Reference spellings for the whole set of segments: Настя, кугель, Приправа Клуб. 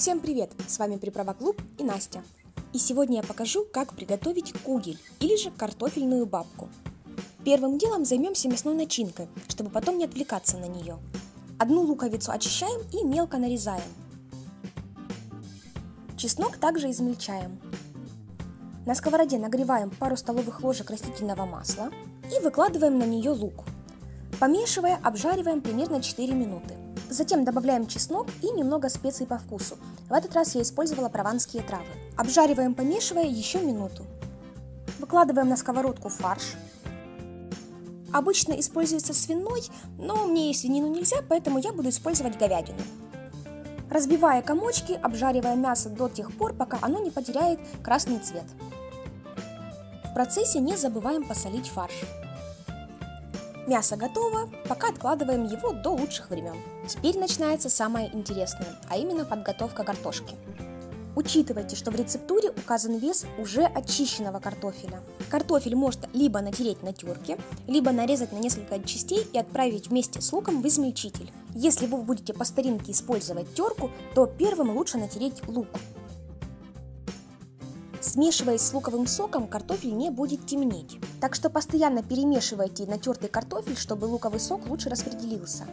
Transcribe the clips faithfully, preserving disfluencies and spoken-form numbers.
Всем привет! С вами Приправа Клуб и Настя. И сегодня я покажу, как приготовить кугель или же картофельную бабку. Первым делом займемся мясной начинкой, чтобы потом не отвлекаться на нее. Одну луковицу очищаем и мелко нарезаем. Чеснок также измельчаем. На сковороде нагреваем пару столовых ложек растительного масла и выкладываем на нее лук. Помешивая, обжариваем примерно четыре минуты. Затем добавляем чеснок и немного специй по вкусу. В этот раз я использовала прованские травы. Обжариваем, помешивая, еще минуту. Выкладываем на сковородку фарш. Обычно используется свиной, но мне и свинину нельзя, поэтому я буду использовать говядину. Разбивая комочки, обжаривая мясо до тех пор, пока оно не потеряет красный цвет. В процессе не забываем посолить фарш. Мясо готово, пока откладываем его до лучших времен. Теперь начинается самое интересное, а именно подготовка картошки. Учитывайте, что в рецептуре указан вес уже очищенного картофеля. Картофель можно либо натереть на терке, либо нарезать на несколько частей и отправить вместе с луком в измельчитель. Если вы будете по старинке использовать терку, то первым лучше натереть лук. Смешиваясь с луковым соком, картофель не будет темнеть. Так что постоянно перемешивайте натертый картофель, чтобы луковый сок лучше распределился.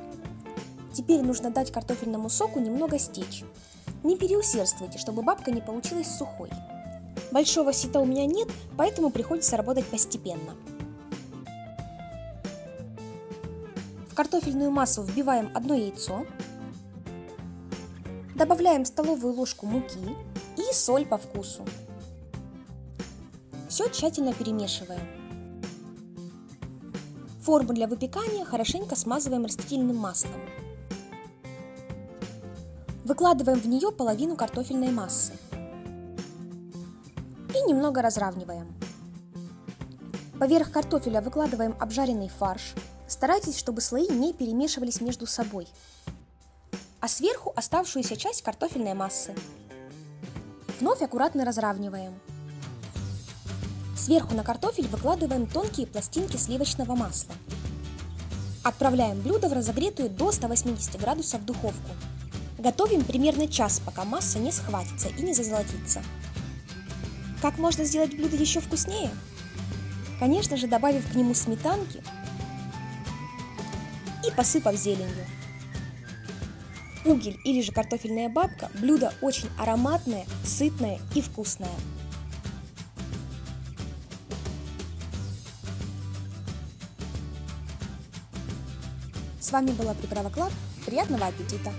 Теперь нужно дать картофельному соку немного стечь. Не переусердствуйте, чтобы бабка не получилась сухой. Большого сита у меня нет, поэтому приходится работать постепенно. В картофельную массу вбиваем одно яйцо. Добавляем столовую ложку муки и соль по вкусу. Все тщательно перемешиваем. Форму для выпекания хорошенько смазываем растительным маслом. Выкладываем в нее половину картофельной массы и немного разравниваем. Поверх картофеля выкладываем обжаренный фарш. Старайтесь, чтобы слои не перемешивались между собой. А сверху оставшуюся часть картофельной массы. Вновь аккуратно разравниваем. Сверху на картофель выкладываем тонкие пластинки сливочного масла. Отправляем блюдо в разогретую до ста восьмидесяти градусов духовку. Готовим примерно час, пока масса не схватится и не зазолотится. Как можно сделать блюдо еще вкуснее? Конечно же, добавив к нему сметанки и посыпав зеленью. Кугель или же картофельная бабка – блюдо очень ароматное, сытное и вкусное. С вами была Приправа Клуб. Приятного аппетита!